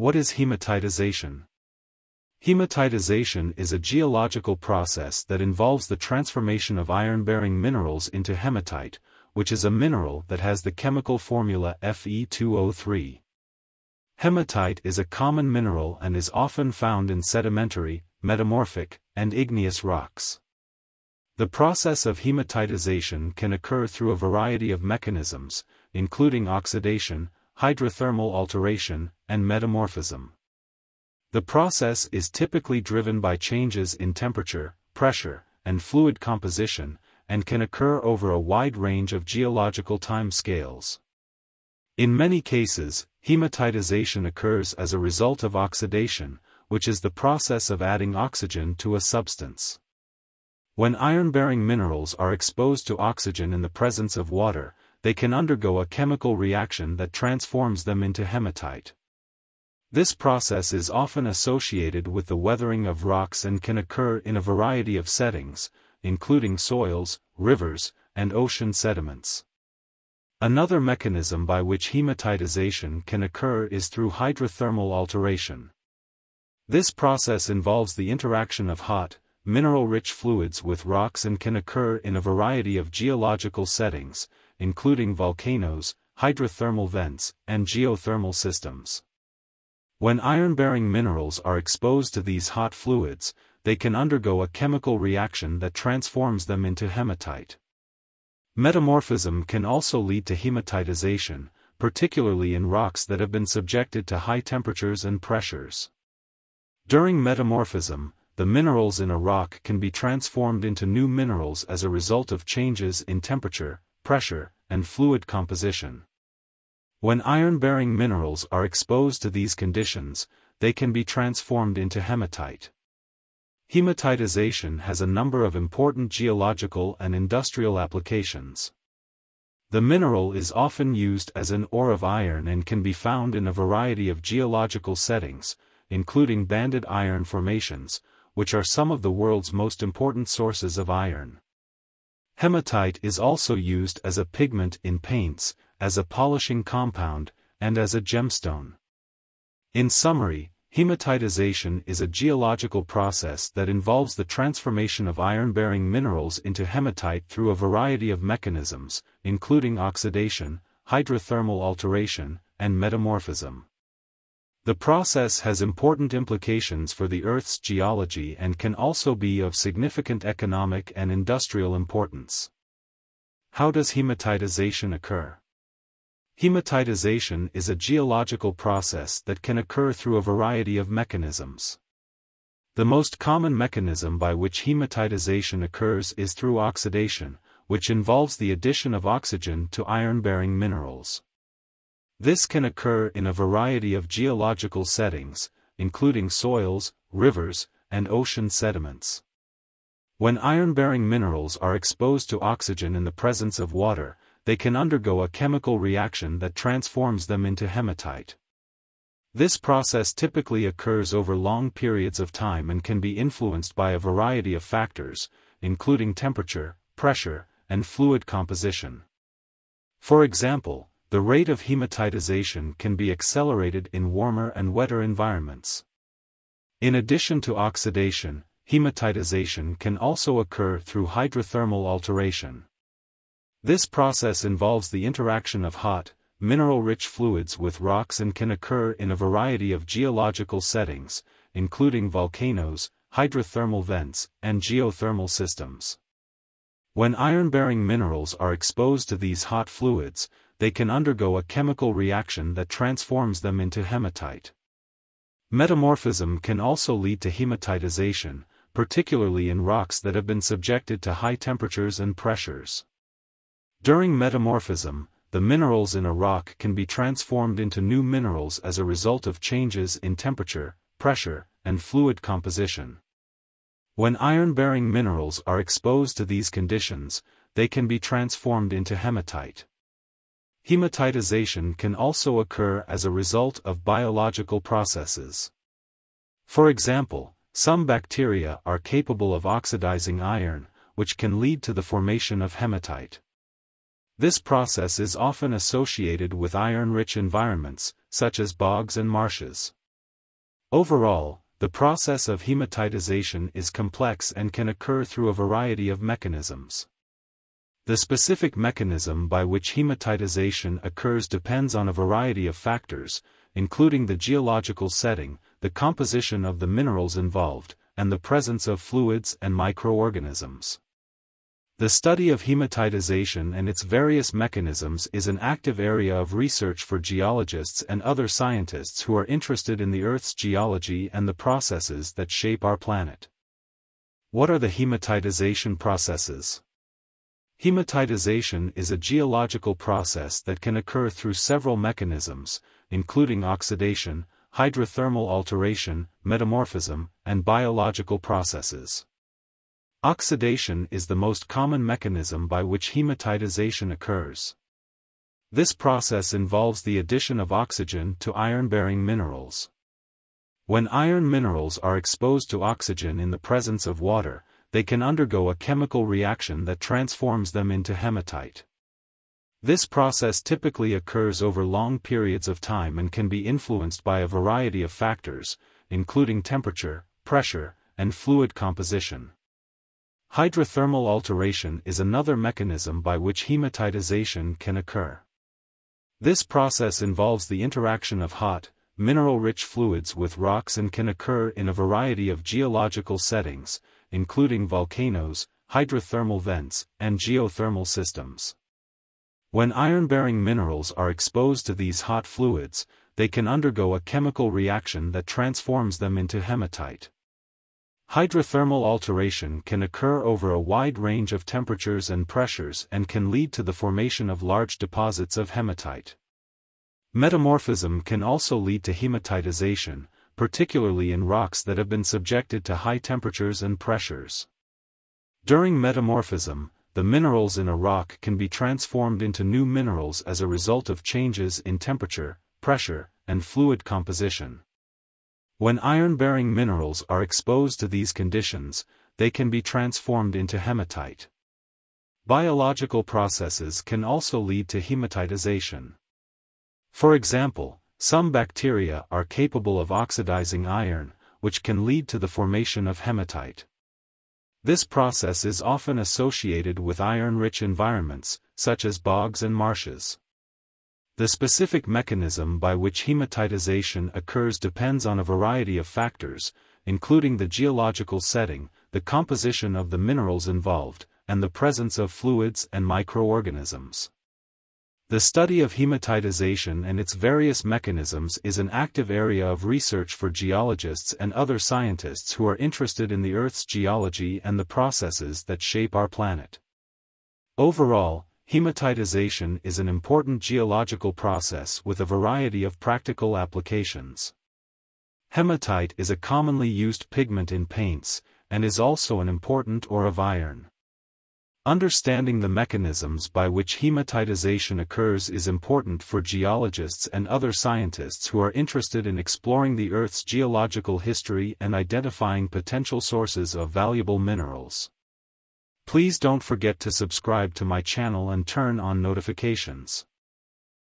What is hematitization? Hematitization is a geological process that involves the transformation of iron-bearing minerals into hematite, which is a mineral that has the chemical formula Fe2O3. Hematite is a common mineral and is often found in sedimentary, metamorphic, and igneous rocks. The process of hematitization can occur through a variety of mechanisms, including oxidation, hydrothermal alteration, and metamorphism. The process is typically driven by changes in temperature, pressure, and fluid composition, and can occur over a wide range of geological time scales. In many cases, hematitization occurs as a result of oxidation, which is the process of adding oxygen to a substance. When iron-bearing minerals are exposed to oxygen in the presence of water, they can undergo a chemical reaction that transforms them into hematite. This process is often associated with the weathering of rocks and can occur in a variety of settings, including soils, rivers, and ocean sediments. Another mechanism by which hematitization can occur is through hydrothermal alteration. This process involves the interaction of hot, mineral-rich fluids with rocks and can occur in a variety of geological settings, including volcanoes, hydrothermal vents, and geothermal systems. When iron-bearing minerals are exposed to these hot fluids, they can undergo a chemical reaction that transforms them into hematite. Metamorphism can also lead to hematitization, particularly in rocks that have been subjected to high temperatures and pressures. During metamorphism, the minerals in a rock can be transformed into new minerals as a result of changes in temperature, pressure, and fluid composition. When iron-bearing minerals are exposed to these conditions, they can be transformed into hematite. Hematitization has a number of important geological and industrial applications. The mineral is often used as an ore of iron and can be found in a variety of geological settings, including banded iron formations, which are some of the world's most important sources of iron. Hematite is also used as a pigment in paints, as a polishing compound, and as a gemstone. In summary, hematitization is a geological process that involves the transformation of iron-bearing minerals into hematite through a variety of mechanisms, including oxidation, hydrothermal alteration, and metamorphism. The process has important implications for the Earth's geology and can also be of significant economic and industrial importance. How does hematitization occur? Hematitization is a geological process that can occur through a variety of mechanisms. The most common mechanism by which hematitization occurs is through oxidation, which involves the addition of oxygen to iron-bearing minerals. This can occur in a variety of geological settings, including soils, rivers, and ocean sediments. When iron-bearing minerals are exposed to oxygen in the presence of water, they can undergo a chemical reaction that transforms them into hematite. This process typically occurs over long periods of time and can be influenced by a variety of factors, including temperature, pressure, and fluid composition. For example, the rate of hematitization can be accelerated in warmer and wetter environments. In addition to oxidation, hematitization can also occur through hydrothermal alteration. This process involves the interaction of hot, mineral-rich fluids with rocks and can occur in a variety of geological settings, including volcanoes, hydrothermal vents, and geothermal systems. When iron-bearing minerals are exposed to these hot fluids, they can undergo a chemical reaction that transforms them into hematite. Metamorphism can also lead to hematitization, particularly in rocks that have been subjected to high temperatures and pressures. During metamorphism, the minerals in a rock can be transformed into new minerals as a result of changes in temperature, pressure, and fluid composition. When iron-bearing minerals are exposed to these conditions, they can be transformed into hematite. Hematitization can also occur as a result of biological processes. For example, some bacteria are capable of oxidizing iron, which can lead to the formation of hematite. This process is often associated with iron-rich environments, such as bogs and marshes. Overall, the process of hematitization is complex and can occur through a variety of mechanisms. The specific mechanism by which hematitization occurs depends on a variety of factors, including the geological setting, the composition of the minerals involved, and the presence of fluids and microorganisms. The study of hematitization and its various mechanisms is an active area of research for geologists and other scientists who are interested in the Earth's geology and the processes that shape our planet. What are the hematitization processes? Hematitization is a geological process that can occur through several mechanisms, including oxidation, hydrothermal alteration, metamorphism, and biological processes. Oxidation is the most common mechanism by which hematitization occurs. This process involves the addition of oxygen to iron-bearing minerals. When iron minerals are exposed to oxygen in the presence of water, they can undergo a chemical reaction that transforms them into hematite. This process typically occurs over long periods of time and can be influenced by a variety of factors, including temperature, pressure, and fluid composition. Hydrothermal alteration is another mechanism by which hematitization can occur. This process involves the interaction of hot, mineral-rich fluids with rocks and can occur in a variety of geological settings, including volcanoes, hydrothermal vents, and geothermal systems. When iron-bearing minerals are exposed to these hot fluids, they can undergo a chemical reaction that transforms them into hematite. Hydrothermal alteration can occur over a wide range of temperatures and pressures and can lead to the formation of large deposits of hematite. Metamorphism can also lead to hematitization, particularly in rocks that have been subjected to high temperatures and pressures. During metamorphism, the minerals in a rock can be transformed into new minerals as a result of changes in temperature, pressure, and fluid composition. When iron-bearing minerals are exposed to these conditions, they can be transformed into hematite. Biological processes can also lead to hematitization. For example, some bacteria are capable of oxidizing iron, which can lead to the formation of hematite. This process is often associated with iron-rich environments, such as bogs and marshes. The specific mechanism by which hematitization occurs depends on a variety of factors, including the geological setting, the composition of the minerals involved, and the presence of fluids and microorganisms. The study of hematitization and its various mechanisms is an active area of research for geologists and other scientists who are interested in the Earth's geology and the processes that shape our planet. Overall, hematitization is an important geological process with a variety of practical applications. Hematite is a commonly used pigment in paints, and is also an important ore of iron. Understanding the mechanisms by which hematitization occurs is important for geologists and other scientists who are interested in exploring the Earth's geological history and identifying potential sources of valuable minerals. Please don't forget to subscribe to my channel and turn on notifications.